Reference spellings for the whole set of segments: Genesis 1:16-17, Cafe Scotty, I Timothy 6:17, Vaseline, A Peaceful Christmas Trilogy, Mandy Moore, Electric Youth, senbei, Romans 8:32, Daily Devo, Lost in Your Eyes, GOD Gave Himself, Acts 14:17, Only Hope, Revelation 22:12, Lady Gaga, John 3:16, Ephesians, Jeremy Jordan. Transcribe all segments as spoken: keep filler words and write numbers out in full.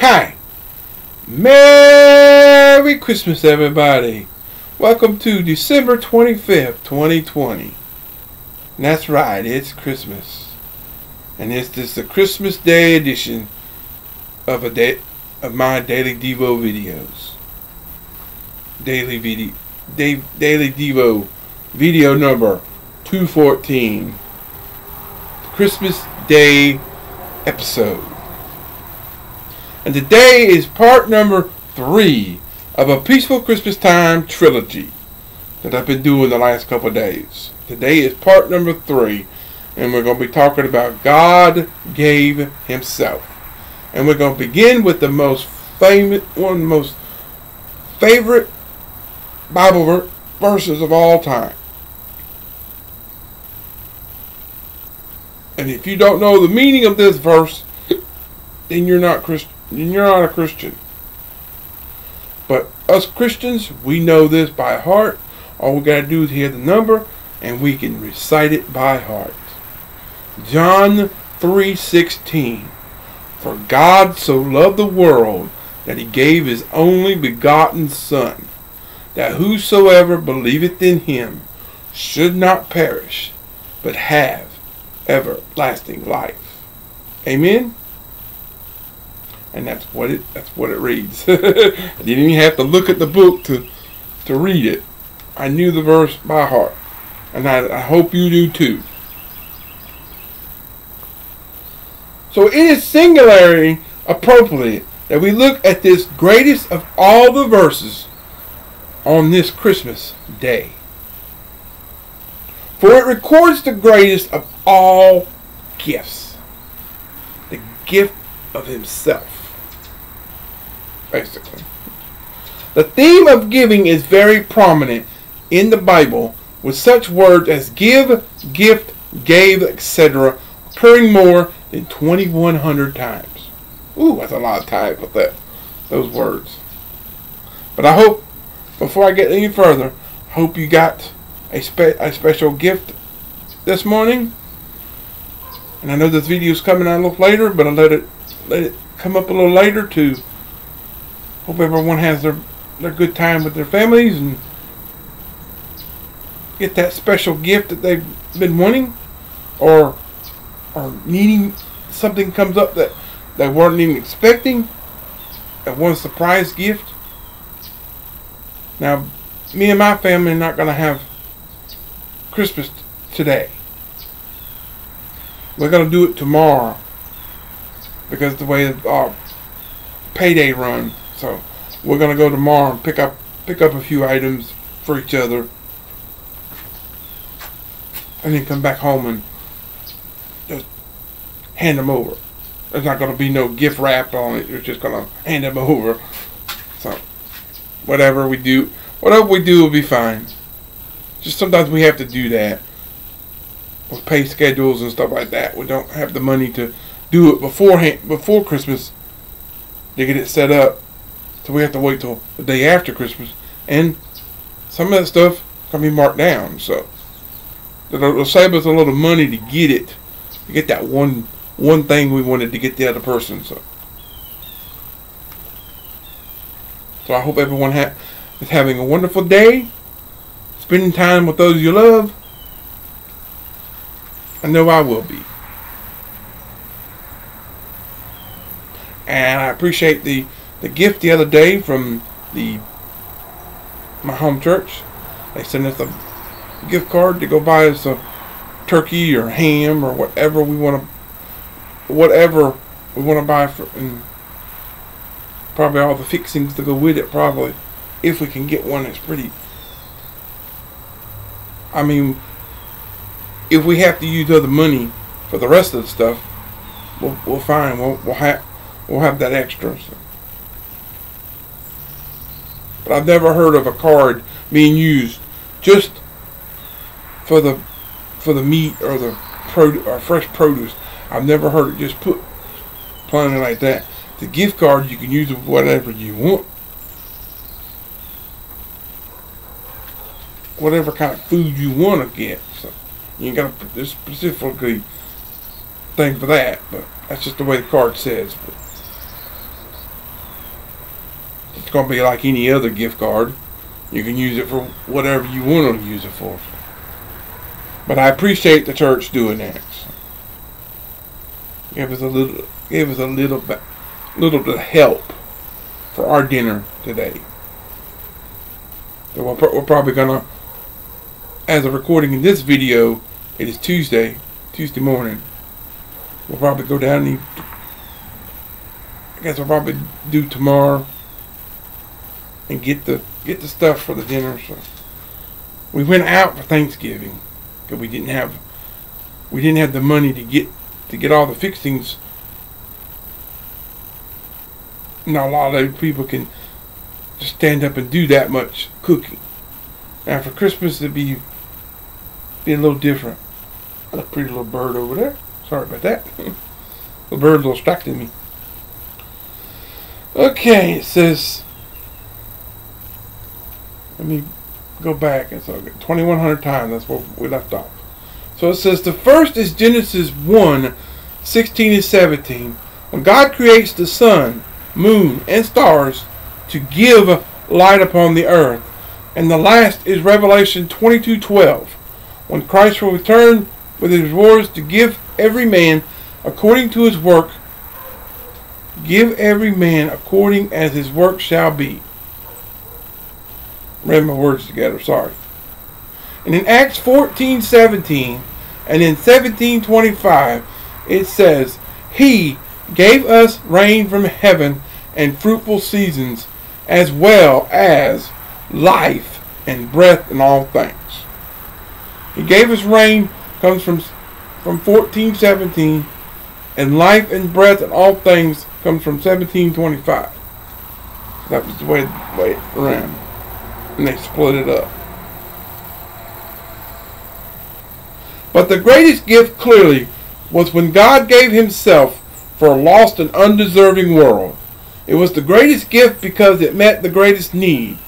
Hi! Merry Christmas, everybody! Welcome to December twenty-fifth, twenty twenty. And that's right, it's Christmas. And this is the Christmas Day edition of a day of my Daily Devo videos. Daily video, day, Daily Devo video number two fourteen. Christmas Day episode. And today is part number three of A Peaceful Christmas Time trilogy that I've been doing the last couple of days. Today is part number three, and we're going to be talking about God Gave Himself. And we're going to begin with the most famous, one of the most favorite Bible verses of all time. And if you don't know the meaning of this verse, then you're not Christian. You're not a Christian. But us Christians, we know this by heart. All we got to do is hear the number, and we can recite it by heart. John three sixteen. For God so loved the world that He gave His only begotten Son, that whosoever believeth in Him should not perish, but have everlasting life. Amen? And that's what it that's what it reads. I didn't even have to look at the book to to read it. I knew the verse by heart. And I, I hope you do too. So it is singularly appropriate that we look at this greatest of all the verses on this Christmas day. For it records the greatest of all gifts. The gift of Himself, basically. The theme of giving is very prominent in the Bible, with such words as give, gift, gave, et cetera occurring more than twenty-one hundred times. Ooh, that's a lot of time with that, those words. But I hope, before I get any further, I hope you got a, spe a special gift this morning. And I know this video is coming out a little later, but I let it let it come up a little later to hope everyone has their, their good time with their families and get that special gift that they've been wanting or or needing. Something comes up that they weren't even expecting, that one surprise gift. Now, me and my family are not going to have Christmas today. We're going to do it tomorrow because the way our payday run. So we're going to go tomorrow and pick up pick up a few items for each other, and then come back home and just hand them over. There's not going to be no gift wrapped on it. You're just going to hand them over. So whatever we do, whatever we do will be fine. Just sometimes we have to do that with pay schedules and stuff like that. We don't have the money to do it beforehand, before Christmas, to get it set up. So we have to wait till the day after Christmas, and some of that stuff can be marked down. So it'll save us a little money to get it, to get that one one thing we wanted to get the other person. So, so I hope everyone ha is having a wonderful day, spending time with those you love. I know I will be. And I appreciate the, the gift the other day from the my home church. They sent us a gift card to go buy us a turkey or ham or whatever we want to, whatever we want to buy for, and probably all the fixings to go with it, probably, if we can get one that's pretty. I mean, if we have to use other money for the rest of the stuff, we'll, we'll find we'll we'll have we'll have that extra. So. But I've never heard of a card being used just for the for the meat or the produ or fresh produce. I've never heard it just put plainly like that. The gift card you can use with whatever you want, whatever kind of food you want to get. So. You got to specifically think for that, but that's just the way the card says. But It's going to be like any other gift card. You can use it for whatever you want to use it for. But I appreciate the church doing that. Give us a little, give us a little, little bit of help for our dinner today. So we're, we're probably gonna, as of recording in this video, it is Tuesday, Tuesday morning. We'll probably go down and eat, I guess we'll probably do tomorrow and get the get the stuff for the dinner. So we went out for Thanksgiving because we didn't have we didn't have the money to get to get all the fixings. Not a lot of people can just stand up and do that much cooking. Now for Christmas it'd be be a little different. I got a pretty little bird over there. Sorry about that. The bird's a little distracted me. Okay, it says, let me go back. It's okay. twenty-one hundred times, that's where we left off. So it says, the first is Genesis one sixteen and seventeen. When God creates the sun, moon, and stars to give light upon the earth. And the last is Revelation twenty-two twelve. When Christ will return with his rewards to give every man according to his work, give every man according as his work shall be. Read my words together, sorry. And in Acts fourteen seventeen and in seventeen twenty-five it says, he gave us rain from heaven and fruitful seasons, as well as life and breath in all things. He gave us rain, comes from from fourteen seventeen, and life and breath in all things comes from seventeen twenty-five. That was the way, way around. And they split it up. But the greatest gift clearly was when God gave himself for a lost and undeserving world. It was the greatest gift because it met the greatest need,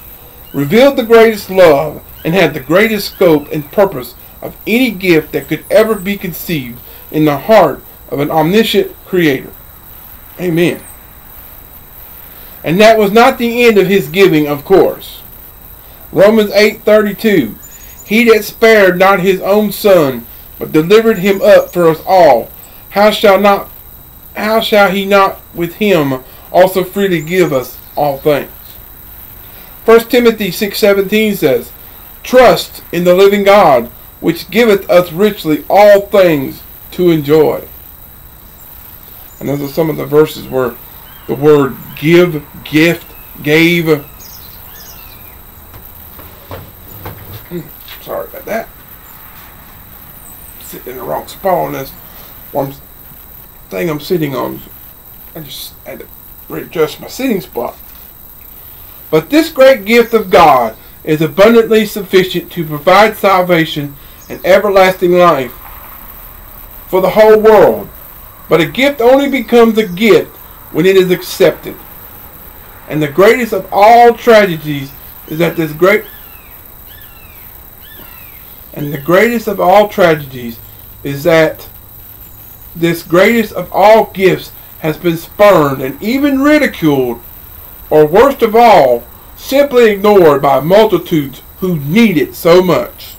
revealed the greatest love, and had the greatest scope and purpose of any gift that could ever be conceived in the heart of an omniscient creator. Amen. And that was not the end of his giving, of course. Romans eight thirty-two, he that spared not his own son, but delivered him up for us all, how shall not how shall he not with him also freely give us all things? First Timothy six seventeen says, trust in the living God, which giveth us richly all things to enjoy. And those are some of the verses where the word give, gift, gave. Sorry about that. Sitting in the wrong spot on this one thing I'm sitting on. I just had to readjust my sitting spot. But this great gift of God is abundantly sufficient to provide salvation and everlasting life for the whole world. But a gift only becomes a gift when it is accepted. And the greatest of all tragedies is that this great and the greatest of all tragedies is that this greatest of all gifts has been spurned and even ridiculed, or worst of all, simply ignored by multitudes who need it so much.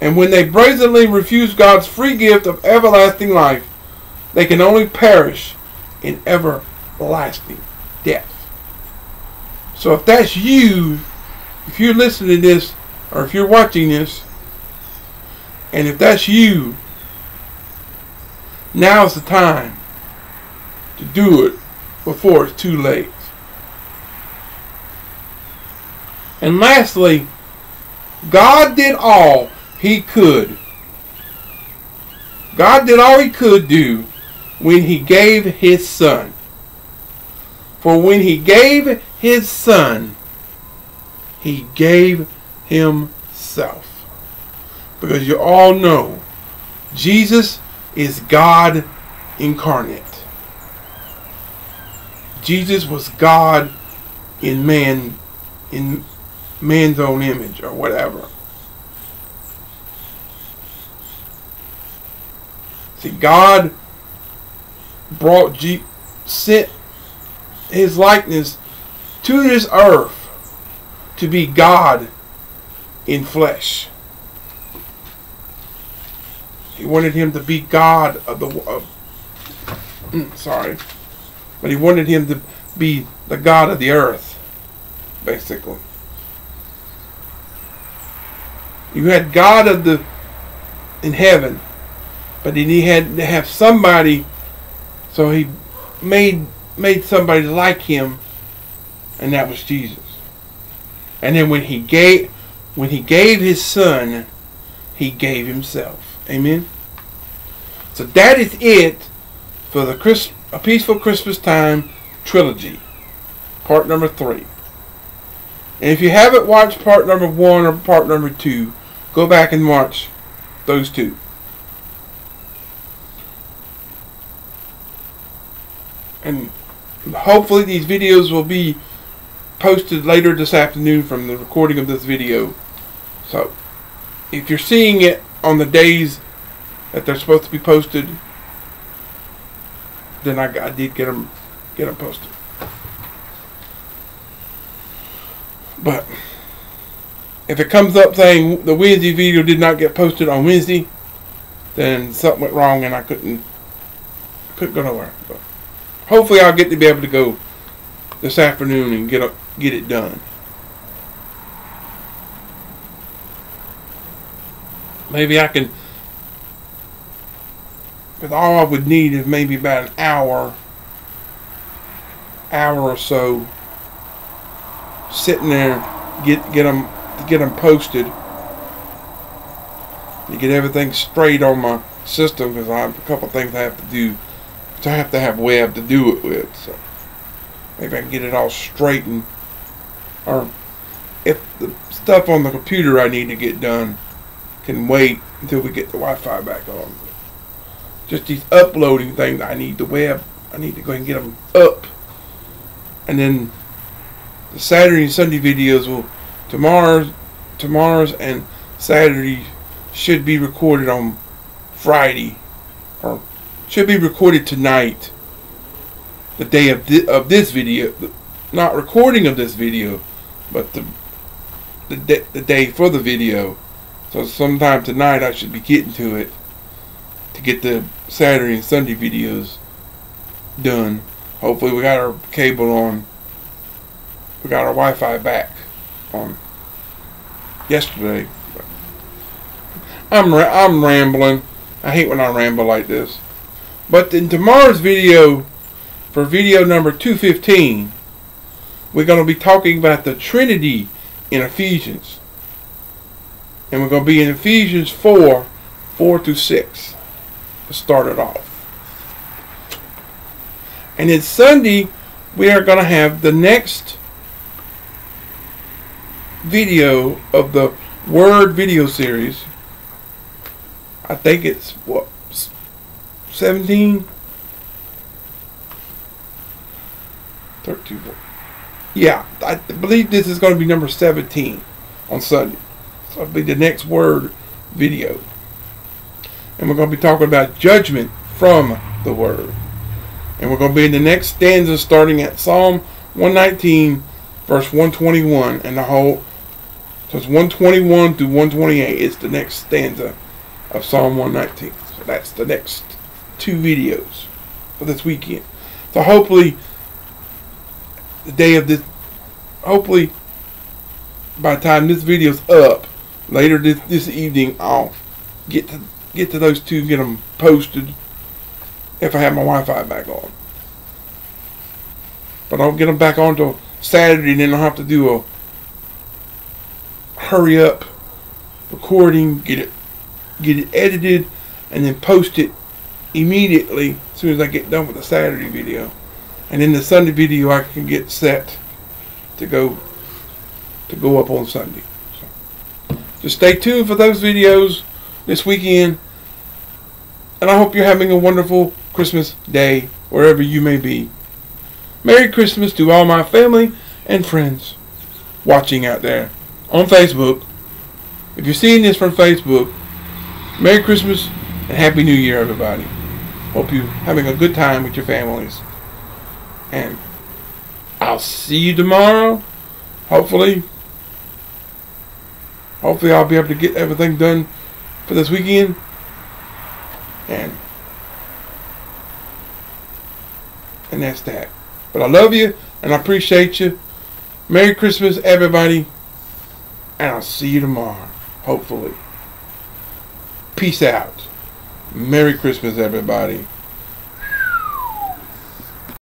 And when they brazenly refuse God's free gift of everlasting life, they can only perish in everlasting death. So if that's you, if you're listening to this, or if you're watching this, and if that's you, now's the time to do it before it's too late. And lastly, God did all he could. God did all he could do when he gave his son. For when he gave his son, he gave himself. Because you all know, Jesus is God incarnate. Jesus was God in man, in man's own image or whatever. See, God brought, sent his likeness to this earth to be God in flesh. He wanted him to be God of the world. Sorry. But he wanted him to be the God of the earth, basically. You had God of the in heaven, but then he had to have somebody, so he made made somebody like him, and that was Jesus. And then when he gave when he gave his son, he gave himself. Amen. So that is it for the Christ, A Peaceful Christmas Time Trilogy, part number three. And if you haven't watched part number one or part number two, go back and watch those two. And hopefully these videos will be posted later this afternoon from the recording of this video. So if you're seeing it on the days that they're supposed to be posted, then I, I did get them, get them posted. But if it comes up saying the Wednesday video did not get posted on Wednesday, then something went wrong and I couldn't couldn't go nowhere. But hopefully I'll get to be able to go this afternoon and get up, get it done. Maybe I can, because all I would need is maybe about an hour, hour or so, sitting there, get get them get them posted, to get everything straight on my system, because I have a couple things I have to do, which I have to have web to do it with. So maybe I can get it all straightened, or if the stuff on the computer I need to get done can wait until we get the Wi-Fi back on. Just these uploading things, I need the web. I need to go ahead and get them up, and then the Saturday and Sunday videos will tomorrow, tomorrow's and Saturday should be recorded on Friday, or should be recorded tonight, the day of the, of this video, not recording of this video, but the the, de the day for the video. So sometime tonight I should be getting to it to get the Saturday and Sunday videos done. Hopefully we got our cable on. We got our Wi-Fi back on yesterday. I'm ra I'm rambling. I hate when I ramble like this. But in tomorrow's video, for video number two fifteen, we're going to be talking about the Trinity in Ephesians, and we're going to be in Ephesians four, four through six to start it off. And then Sunday we are going to have the next video of the Word video series. I think it's what, seventeen, thirteen. Yeah, I believe this is going to be number seventeen on Sunday. So it'll be the next Word video, and we're going to be talking about judgment from the Word, and we're going to be in the next stanza, starting at Psalm one nineteen, verse one twenty-one, and the whole. So it's one twenty-one through one twenty-eight is the next stanza of Psalm one nineteen. So that's the next two videos for this weekend. So hopefully the day of this, hopefully by the time this video's up later this, this evening, I'll get to get to those two, get them posted if I have my Wi-Fi back on. But I'll get them back on till Saturday, and then I'll have to do a hurry up recording, get it get it edited, and then post it immediately as soon as I get done with the Saturday video. And then the Sunday video I can get set to go to go up on Sunday. So just stay tuned for those videos this weekend, and I hope you're having a wonderful Christmas day wherever you may be. Merry Christmas to all my family and friends watching out there on Facebook. If you're seeing this from Facebook, Merry Christmas and Happy New Year, everybody. Hope you're having a good time with your families. And I'll see you tomorrow. Hopefully. Hopefully I'll be able to get everything done for this weekend. And, and that's that. But I love you. And I appreciate you. Merry Christmas, everybody. And I'll see you tomorrow. Hopefully. Peace out. Merry Christmas, everybody.